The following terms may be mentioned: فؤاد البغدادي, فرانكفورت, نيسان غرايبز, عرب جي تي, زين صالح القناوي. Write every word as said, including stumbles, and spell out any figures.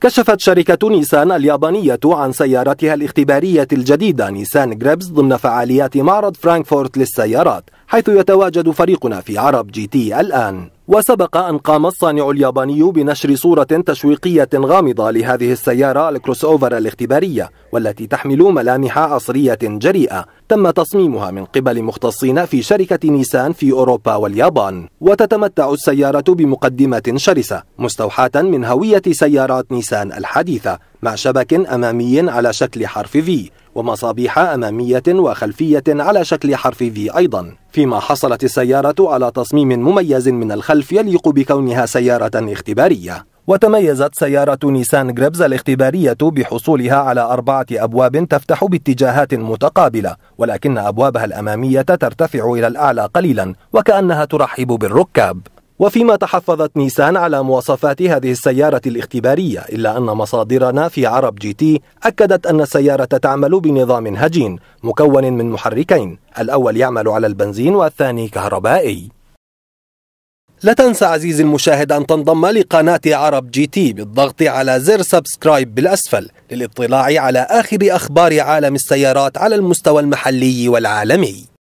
كشفت شركة نيسان اليابانية عن سيارتها الاختبارية الجديدة نيسان غرايبز ضمن فعاليات معرض فرانكفورت للسيارات، حيث يتواجد فريقنا في عرب جي تي الآن. وسبق أن قام الصانع الياباني بنشر صورة تشويقية غامضة لهذه السيارة الكروس أوفر الاختبارية، والتي تحمل ملامح عصرية جريئة تم تصميمها من قبل مختصين في شركة نيسان في أوروبا واليابان. وتتمتع السيارة بمقدمة شرسة مستوحاة من هوية سيارات نيسان الحديثة، مع شبك أمامي على شكل حرف في ومصابيح أمامية وخلفية على شكل حرف في أيضا، فيما حصلت السيارة على تصميم مميز من الخلف يليق بكونها سيارة اختبارية. وتميزت سيارة نيسان غرايبز الاختبارية بحصولها على أربعة أبواب تفتح باتجاهات متقابلة، ولكن أبوابها الأمامية ترتفع إلى الأعلى قليلا وكأنها ترحب بالركاب. وفيما تحفظت نيسان على مواصفات هذه السيارة الاختبارية، إلا أن مصادرنا في عرب جي تي أكدت أن السيارة تعمل بنظام هجين مكون من محركين، الأول يعمل على البنزين والثاني كهربائي. لا تنسى عزيزي المشاهد أن تنضم لقناة عرب جي تي بالضغط على زر سبسكرايب بالأسفل للاطلاع على آخر أخبار عالم السيارات على المستوى المحلي والعالمي.